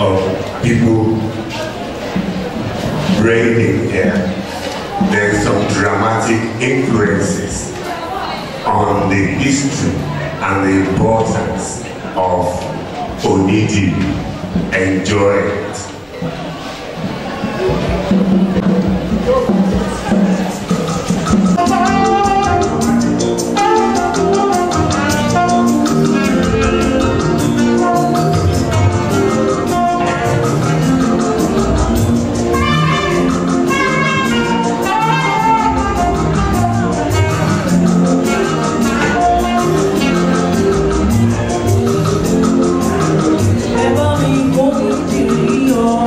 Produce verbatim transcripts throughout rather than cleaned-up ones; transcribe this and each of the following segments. of people bringing in here, there's some dramatic influences on the history and the importance of Onidi enjoyment. Oh,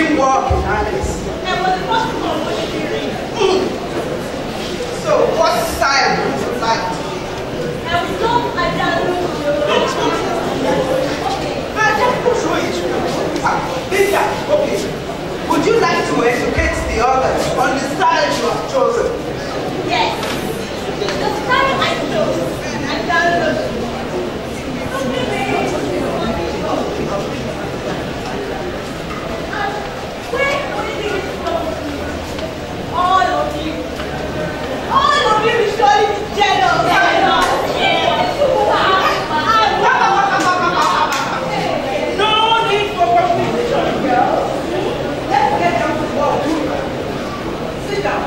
teamwork in harness. And for the first one, what should we read? So, what style would you like to read? I would love a dialogue. Okay. I can show it to you. Okay. Would you like to educate the others on the style you have chosen? Yes. The style I chose, I dialogue. All of you. All of you will surely be jealous. Jealous. Yes. No need for competition, girls. Let's get down to work. Sit down.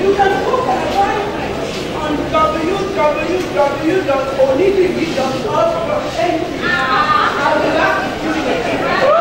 You can book an appointment on w w w dot onidigi dot org dot n g. I will have to do it.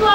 What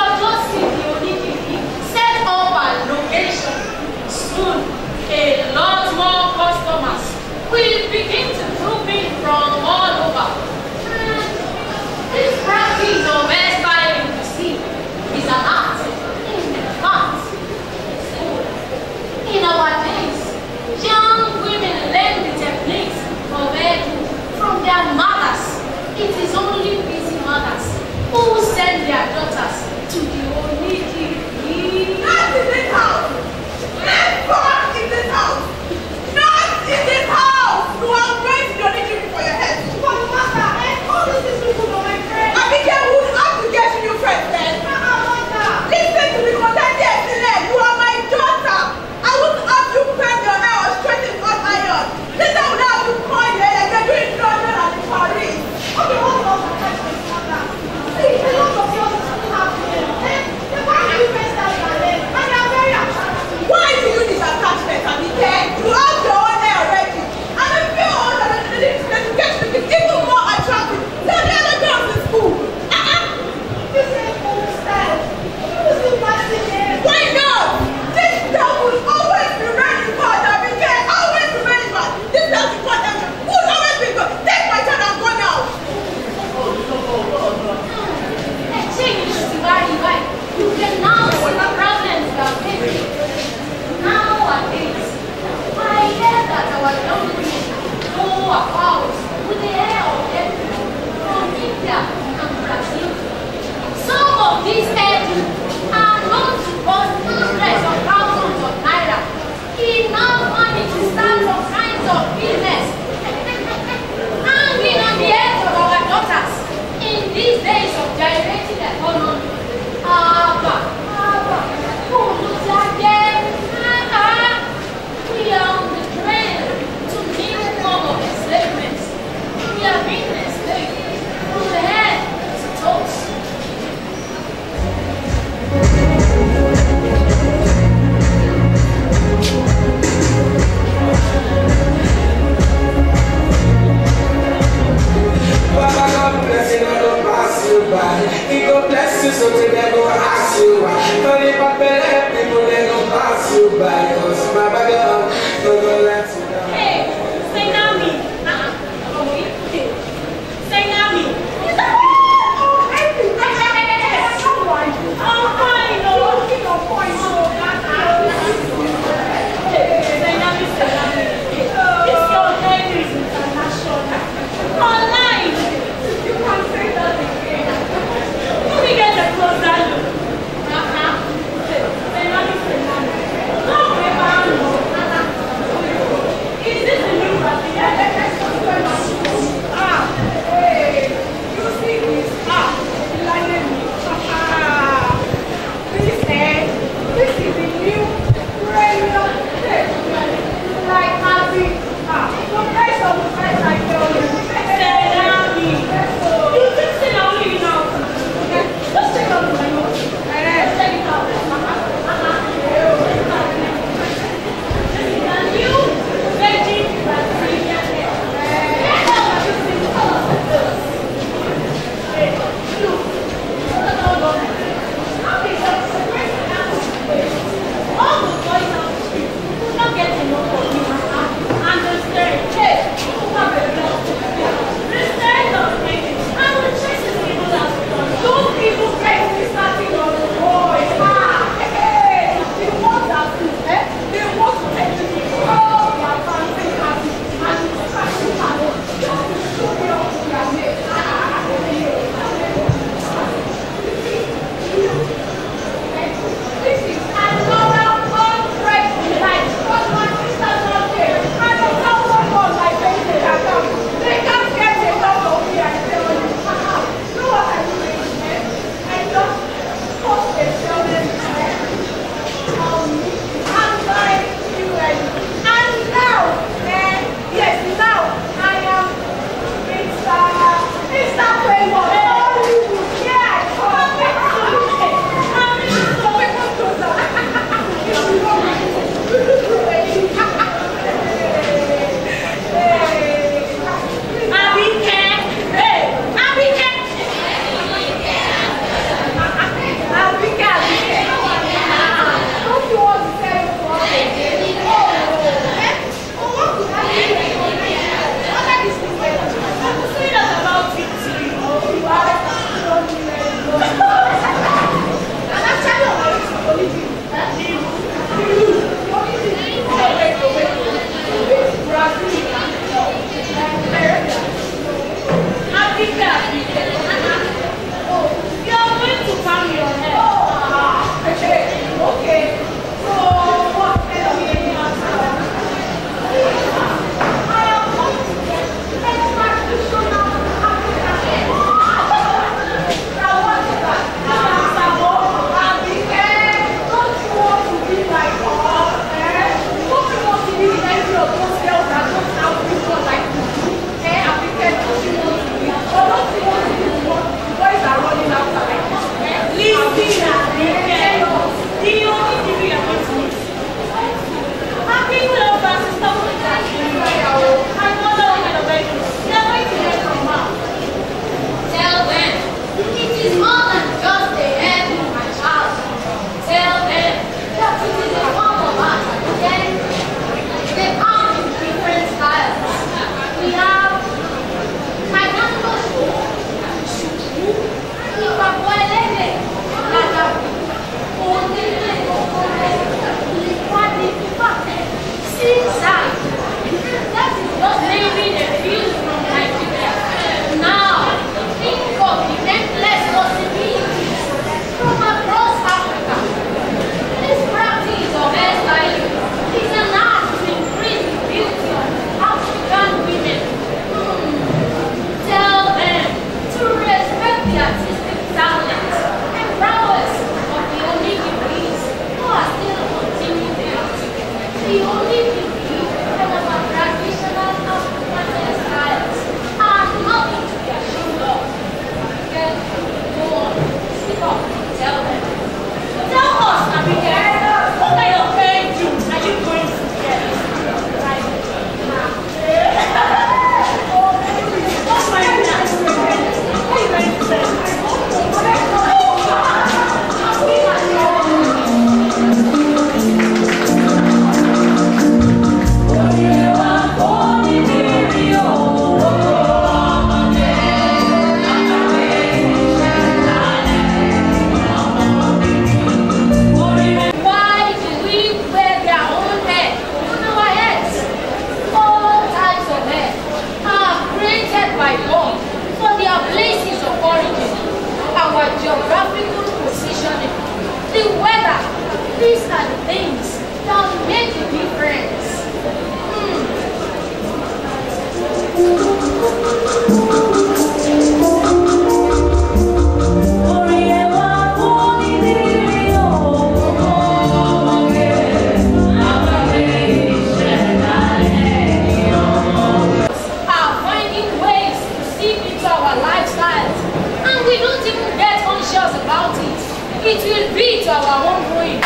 pass you by. Don't if I bet that people, they gon' pass you by. Cause my baby girl, don't go let you down. Hey, Masenami. Uh-uh. Oh, wait. Masenami. It's a oh, I think I have someone. Oh, I know. You know, for you. Masenami, Masenami. This your name is international. Online. You can say that again. Let me get the closer look. Masenami, Masenami. No, Masenami. should be to our own ruin.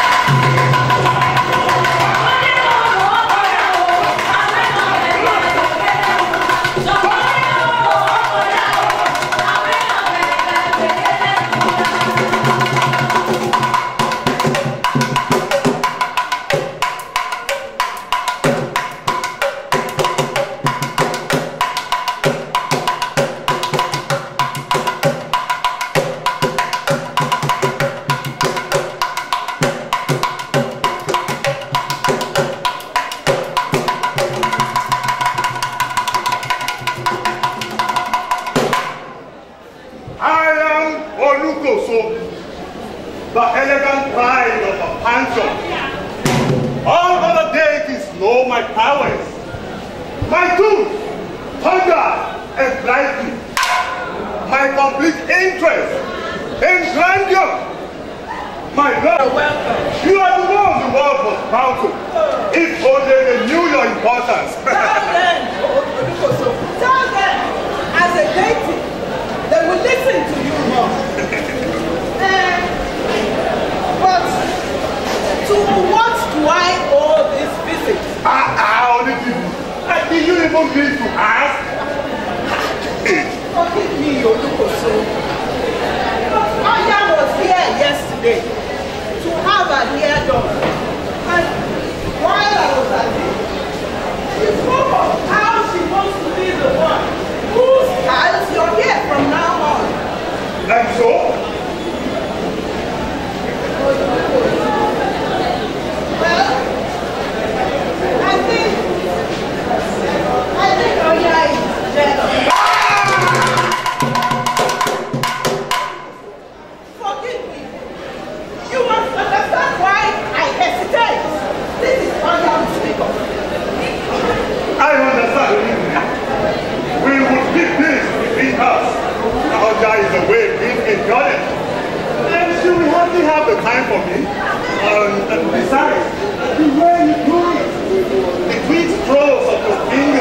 Borders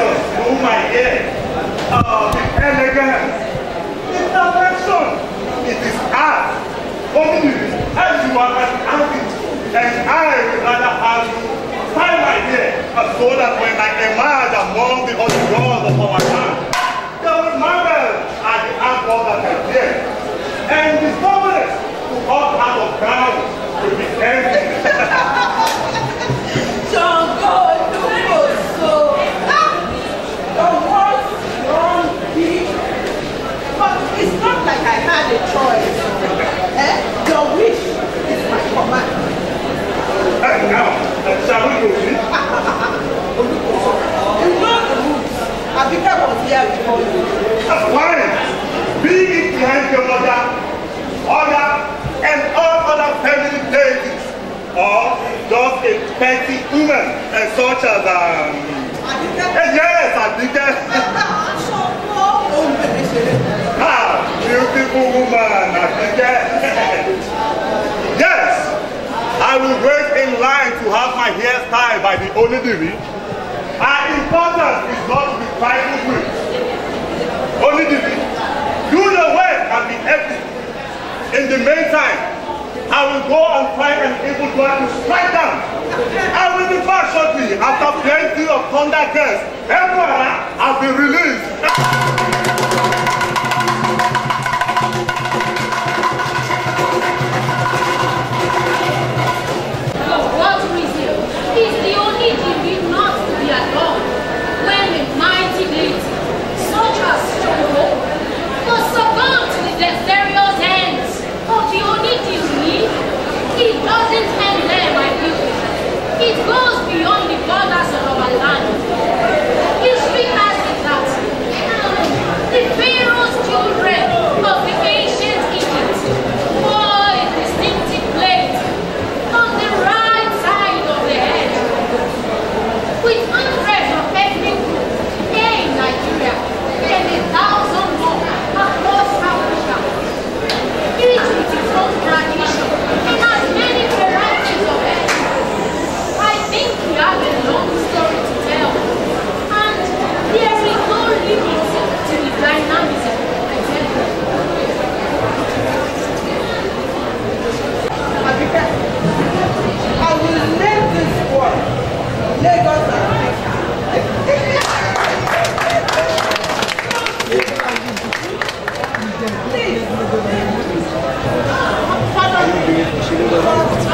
of our land. He speaks us with that. Thank you.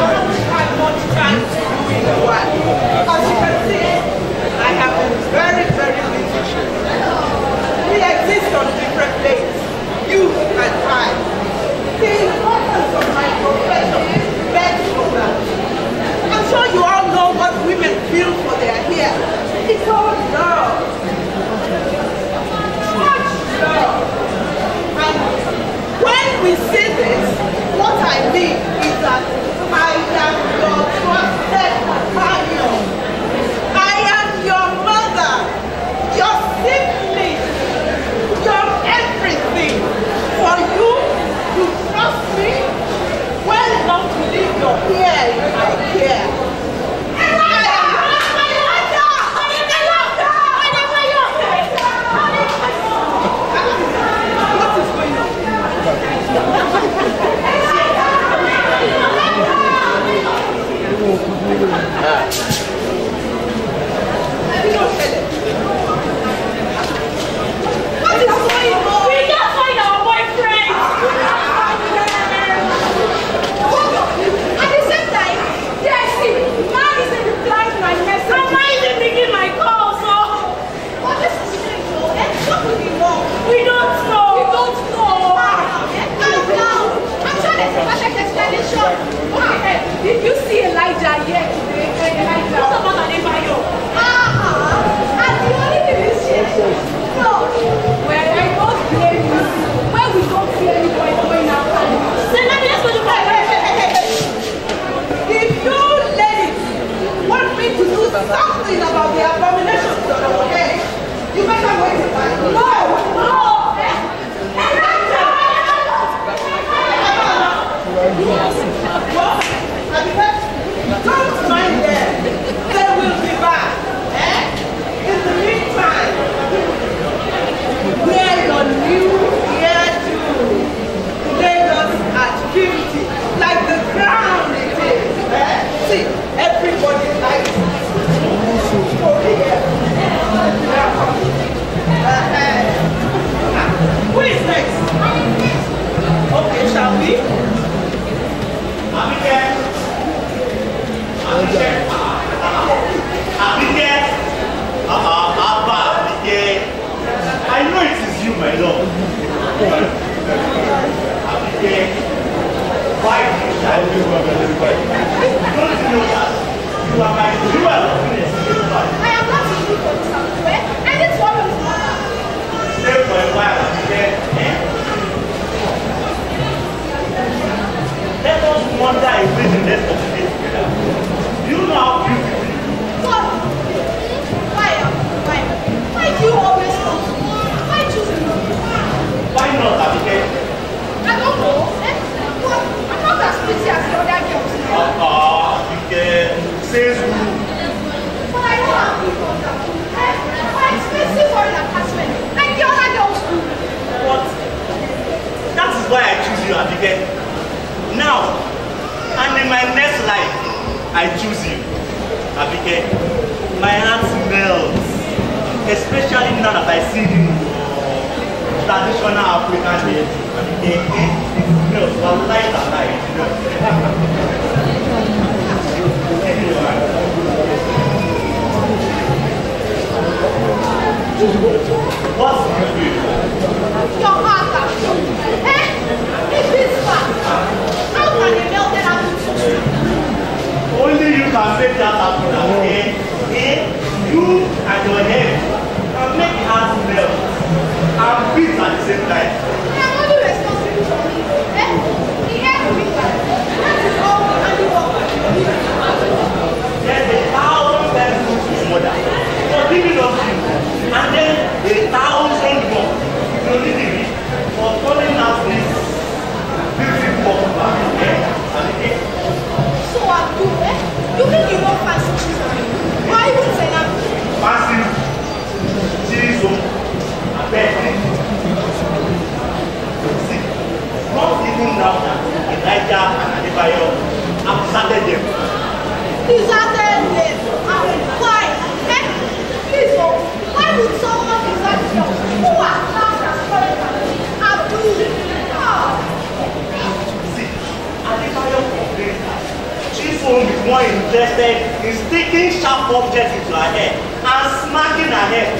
more interested in sticking sharp objects into her head and smacking her head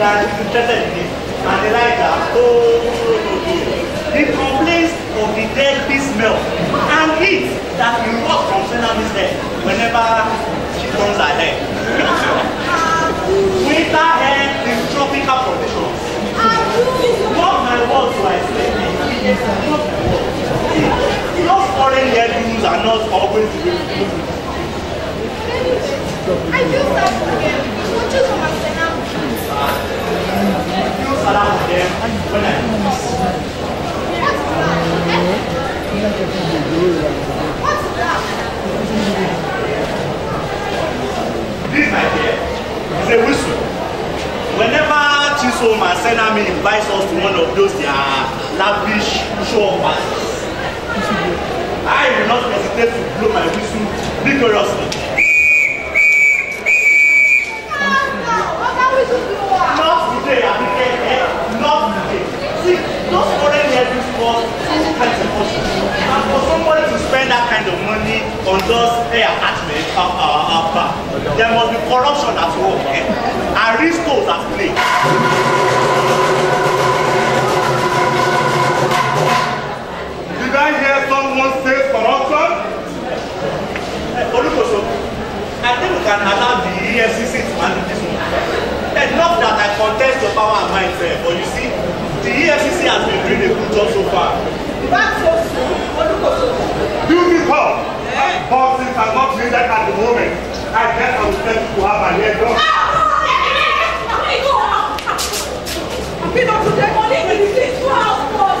than she's interested in it. And Elijah, oh, he complains of the deadly smell and heat that will walk from Senami's head whenever she turns her head. Winter head is tropical conditions. What my words do I say? What my words? Those foreign head rules are not always really good. I feel sad for them. What you want to say now? I feel sad for them when I do this. What's that? What's that? This, my dear, is a whistle. Whenever Chiso Masenami invites us to one of those their lavish show parties, I will not hesitate to blow my whistle vigorously. Not today, Alifayo. Not today. See, those foreign heavy sports two kinds of options. And for somebody to spend that kind of money on just air attachment, uh, uh, uh, uh, there must be corruption at work. Eh? And ristos at play. Did I hear someone say corruption? Olukoso, I think we can allow the E F C C to handle this one. Enough that I contest your power and mind fair, but you see, the E F C C has been doing a good job so far. That's so soon, Olukoso. Beautiful, but since I'm not doing that at the moment, I guess I will tell you to have an head up. We don't do the money in this house, boss. I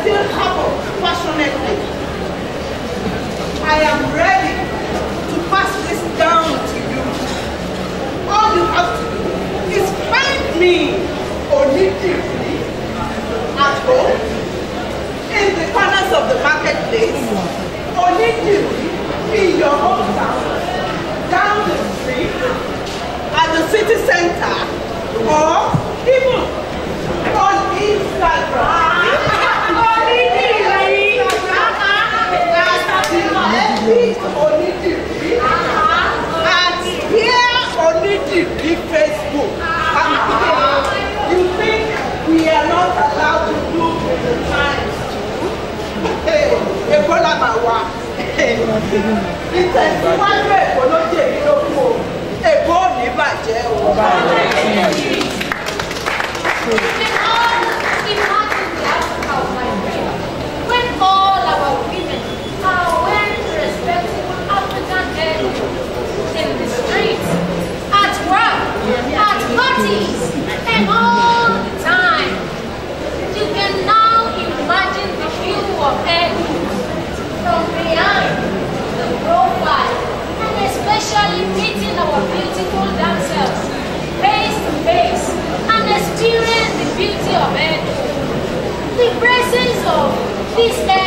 still have passionately. I am sold in the corners of the marketplace, onigiri in your own town, down the street, at the city center, or even on Instagram. Onigiri at here onigiri Facebook. You think we are not allowed to do with the times? Hey, Ebola Bawa. It is one way for no day. Ebony Baja. Parties and all the time. You can now imagine the view of Edo from behind the profile, and especially meeting our beautiful dancers face to face and experience the beauty of Edo. The presence of this